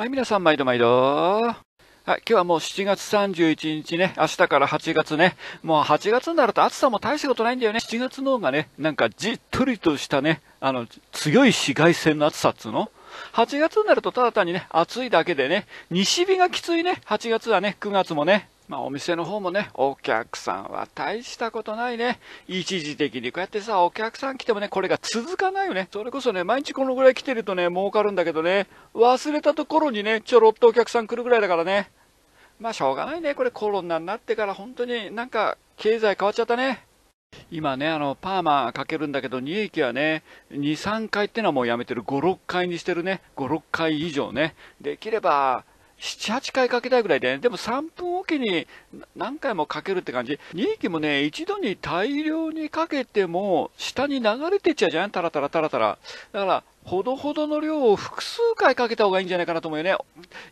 はい、皆さん毎度毎度。はい、今日はもう7月31日ね、明日から8月ね、もう8月になると暑さも大したことないんだよね。7月の方がね、なんかじっとりとしたね、強い紫外線の暑さっつうの。8月になるとただ単にね、暑いだけでね、西日がきついね、8月はね、9月もね。まあお店の方もね、お客さんは大したことないね。一時的にこうやってさ、お客さん来てもね、これが続かないよね。それこそね、毎日このぐらい来てるとね、儲かるんだけどね、忘れたところにね、ちょろっとお客さん来るぐらいだからね。まあしょうがないね。これコロナになってから本当になんか経済変わっちゃったね。今ね、パーマかけるんだけど、2液はね、2、3回ってのはもうやめてる。5、6回にしてるね。5、6回以上ね。できれば、7、8回かけたいぐらいで、ね、でも3分おきに何回もかけるって感じ。2液もね、一度に大量にかけても、下に流れてっちゃうじゃん、タラタラタラタラ。だから、ほどほどの量を複数回かけた方がいいんじゃないかなと思うよね。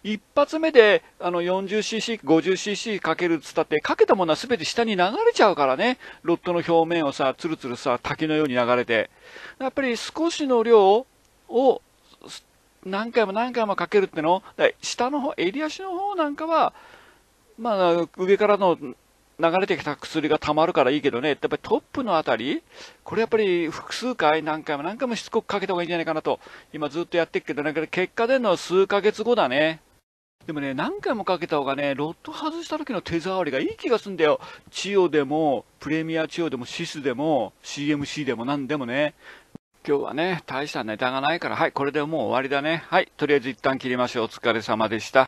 一発目で40cc、50cc かけるっつったって、かけたものは全て下に流れちゃうからね。ロットの表面をさ、つるつるさ、滝のように流れて。やっぱり少しの量を何回も何回もかけるっての、下の方、襟足の方なんかは、まあ、上からの流れてきた薬が溜まるからいいけどね、やっぱりトップのあたり、これやっぱり複数回、何回も何回もしつこくかけた方がいいんじゃないかなと、今ずっとやってるけど、なんか結果出るのは数ヶ月後だね。でもね、何回もかけた方がね、ロット外した時の手触りがいい気がするんだよ。チオでも、プレミアチオでも、シスでも、CMC でもなんでもね。今日はね、大したネタがないから、はい、これでもう終わりだね。はい、とりあえず一旦切りましょう。お疲れ様でした。